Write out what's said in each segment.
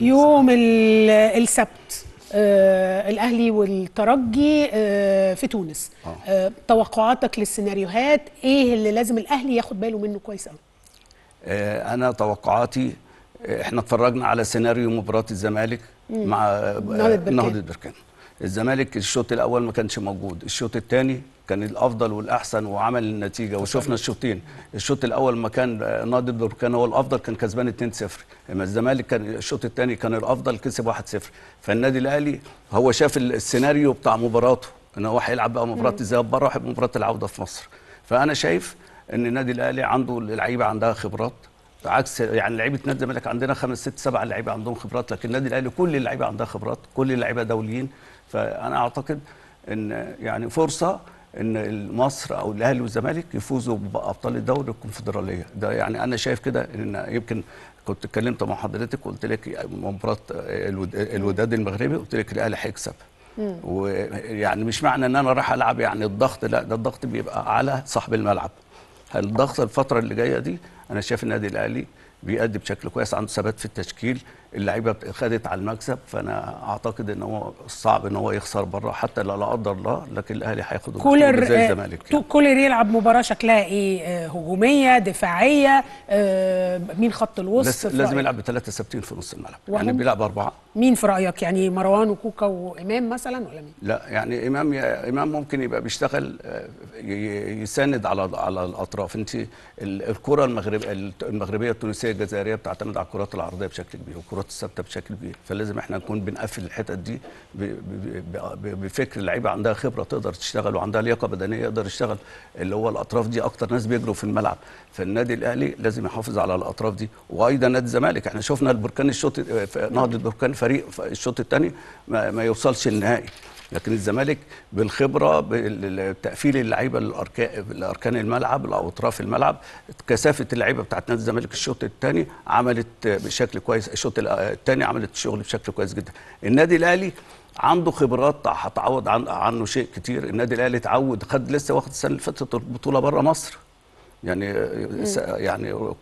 يوم السبت الأهلي والترجي في تونس. توقعاتك للسيناريوهات ايه اللي لازم الأهلي ياخد باله منه كويس قوي؟ انا توقعاتي، احنا اتفرجنا على سيناريو مباراة الزمالك مع نهضة بركان. الزمالك الشوط الاول ما كانش موجود، الشوط الثاني كان الافضل والاحسن وعمل النتيجه، وشفنا الشوطين. الشوط الاول ما كان نهضة بركان هو الافضل، كان كسبان 2-0، اما الزمالك كان الشوط الثاني كان الافضل، كسب 1-0. فالنادي الاهلي هو شاف السيناريو بتاع مباراته ان هو هيلعب بقى مباراه الذهاب بره ومباراه العوده في مصر. فانا شايف ان النادي الاهلي عنده اللعيبه عندها خبرات، عكس يعني لعيبه نادي الزمالك عندنا 5 6 7 لعيبه عندهم خبرات، لكن النادي الاهلي كل اللعيبه عندها خبرات، كل اللعيبه دوليين. فانا اعتقد ان يعني فرصه ان مصر او الاهلي والزمالك يفوزوا بابطال الدوري الكونفدراليه ده. يعني انا شايف كده، ان يمكن كنت اتكلمت مع حضرتك وقلت لك مباراه الوداد المغربي، قلت لك الاهلي هيكسب، ويعني مش معنى ان انا رايح العب يعني الضغط، لا، ده الضغط بيبقى على صاحب الملعب. الضغط الفتره اللي جايه دي انا شايف النادي الاهلي بيأدي بشكل كويس، عنده ثبات في التشكيل، اللعيبه خدت على المكسب. فانا اعتقد ان هو صعب ان هو يخسر بره، حتى لو لا قدر الله، لكن الاهلي هياخد كولر زي الزمالك. كولر يلعب مباراه شكلها ايه؟ هجوميه، دفاعيه، مين خط الوسط؟ لازم يلعب ب3 ثابتين في نص الملعب، يعني بيلعب 4. مين في رايك؟ يعني مروان وكوكا وامام مثلا، ولا مين؟ لا يعني امام ممكن يبقى بيشتغل يساند على الاطراف. انت الكره المغربيه التونسيه الجزائريه بتعتمد على الكرات العرضيه بشكل كبير، الكرات الثابته بشكل كبير، فلازم احنا نكون بنقفل الحتت دي بفكر اللعيبه عندها خبره تقدر تشتغل، وعندها لياقه بدنيه يقدر يشتغل، اللي هو الاطراف دي اكتر ناس بيجروا في الملعب. فالنادي الاهلي لازم يحافظ على الاطراف دي، وايضا نادي الزمالك احنا شفنا البركان الشوط، نهضه بركان فريق الشوط الثاني ما يوصلش النهائي، لكن الزمالك بالخبره بتقفيل اللعيبه لاركان الملعب او اطراف الملعب، كثافه اللعيبه بتاعت نادي الزمالك الشوط الثاني عملت بشكل كويس، الشوط الثاني عملت الشغل بشكل كويس جدا. النادي الاهلي عنده خبرات هتعوض عنه شيء كتير. النادي الاهلي اتعود، خد لسه واخد السنه اللي فاتت البطوله بره مصر، يعني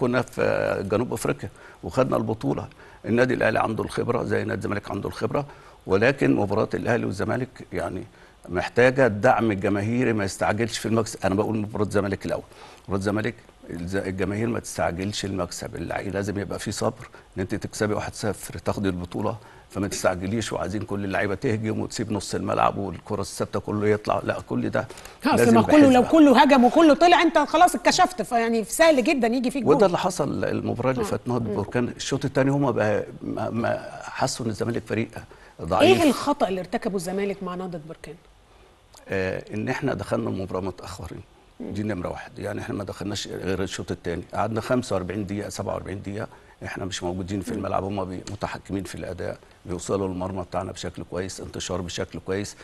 كنا في جنوب افريقيا وخدنا البطوله. النادي الاهلي عنده الخبره زي نادي الزمالك عنده الخبره، ولكن مباراه الاهلي والزمالك يعني محتاجه الدعم الجماهيري، ما يستعجلش في المكسب. انا بقول مباراه الزمالك الاول، مباراه الزمالك الجماهير ما تستعجلش المكسب، لازم يبقى في صبر ان انت تكسبي 1-0 تاخدي البطوله، فما تستعجليش وعايزين كل اللعيبه تهجم وتسيب نص الملعب والكره الثابته كله يطلع، لا كل ده لازم كله، لو كله هجم وكله طلع انت خلاص اتكشفت، فيعني سهل جدا يجي فيك جول. وده اللي حصل المباراه اللي فاتت نهضه بركان. الشوط الثاني هم بقى حسوا ان الزمالك فريق ضعيف. ايه الخطا اللي ارتكبه الزمالك مع نهضه بركان؟ ان احنا دخلنا المباراه متاخرين، دي نمره 1. يعني احنا ما دخلناش غير الشوط الثاني، قعدنا 45 دقيقه 47 دقيقه احنا مش موجودين في الملعب، هم متحكمين في الاداء، بيوصلوا المرمى بتاعنا بشكل كويس، انتشار بشكل كويس،